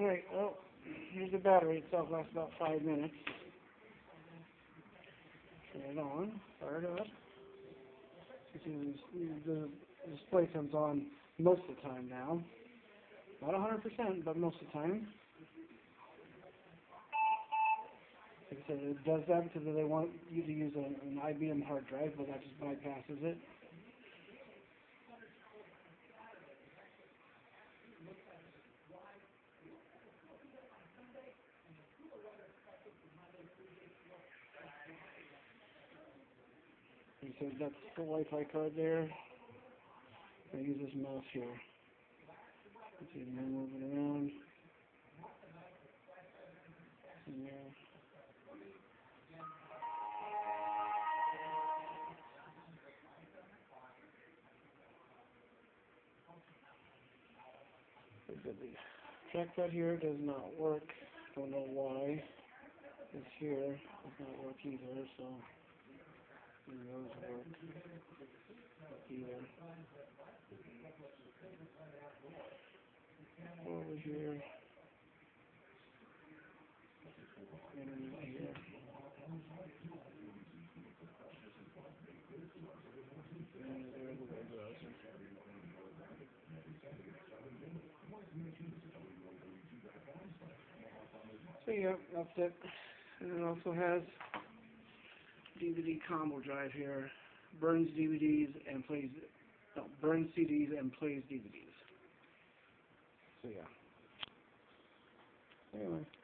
All right, well, here's the battery itself. Lasts about 5 minutes. Turn it on. Fire it up. You see the display comes on most of the time now. Not 100%, but most of the time. Like I said, it does that because they want you to use an IBM hard drive, but that just bypasses it. And so that's the Wi-Fi card there. I use this mouse here. Let's see, now move it around. And there. The trackpad here does not work. Don't know why. This here does not work either, so those work either. Over here. Internet here. And there's the web browser. So yeah, that's it. And it also has DVD combo drive here. Burns DVDs and plays, no, burns CDs and plays DVDs. So yeah. Anyway.